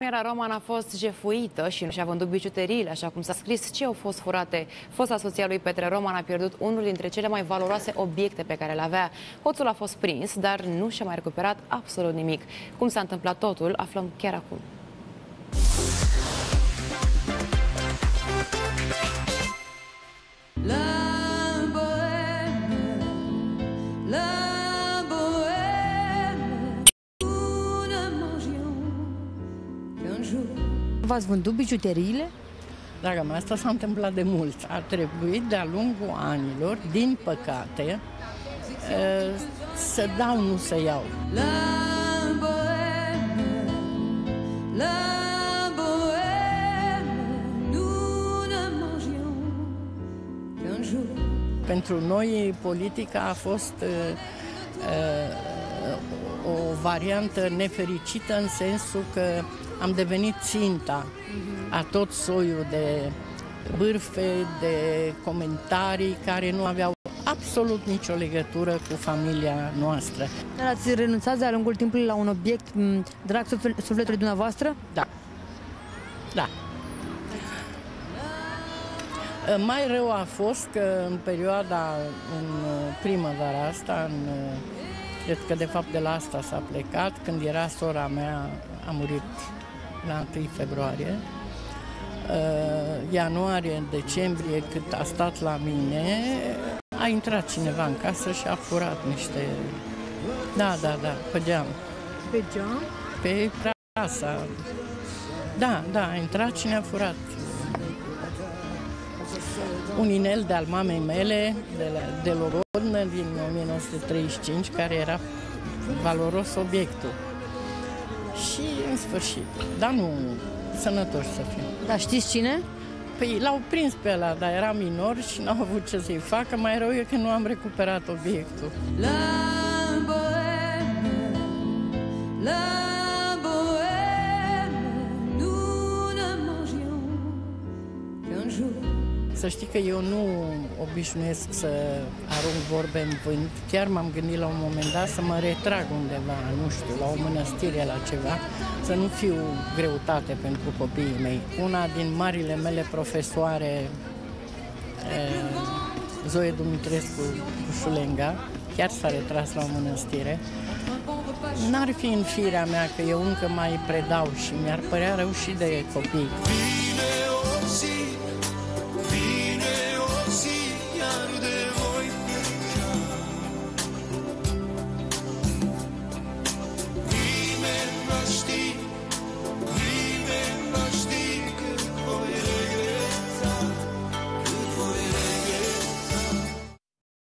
Mioara Roman a fost jefuită și nu și-a vândut bijuteriile, așa cum s-a scris. Ce au fost furate? Fosta soția lui Petre Roman a pierdut unul dintre cele mai valoroase obiecte pe care le avea. Hoțul a fost prins, dar nu și-a mai recuperat absolut nimic. Cum s-a întâmplat totul, aflăm chiar acum. V-ați vândut bijuteriile? Draga mea, asta s-a întâmplat de mult. A trebuit de-a lungul anilor, din păcate, să dau, nu să iau. Pentru noi, politica a fost o variantă nefericită, în sensul că am devenit ținta a tot soiul de bârfe, de comentarii care nu aveau absolut nicio legătură cu familia noastră. Ați renunțat de-a lungul timpului la un obiect drag sufletului dumneavoastră? Da. Da. Mai rău a fost că în perioada, în primăvara asta, cred că de fapt de la asta s-a plecat, când era sora mea, a murit la 1 februarie, ianuarie, decembrie, cât a stat la mine, a intrat cineva în casă și a furat niște... Da, pe geam. Pe geam? Pe casa. Da, a intrat și ne-a furat un inel de-al mamei mele, de la Delorodnă, din 1935, care era valoros obiectul. Și în sfârșit, dar nu, sănătoși să fim. Dar știți cine? Păi l-au prins pe ăla, dar era minor și n-au avut ce să-i facă. Mai rău e că nu am recuperat obiectul. Să știi că eu nu obișnuiesc să arunc vorbe în vânt. Chiar m-am gândit la un moment dat să mă retrag undeva, nu știu, la o mănăstire, la ceva, să nu fiu greutate pentru copiii mei. Una din marile mele profesoare, Zoe Dumitrescu-Sulenga, chiar s-a retras la o mănăstire. N-ar fi în firea mea, că eu încă mai predau și mi-ar părea rău și de copii.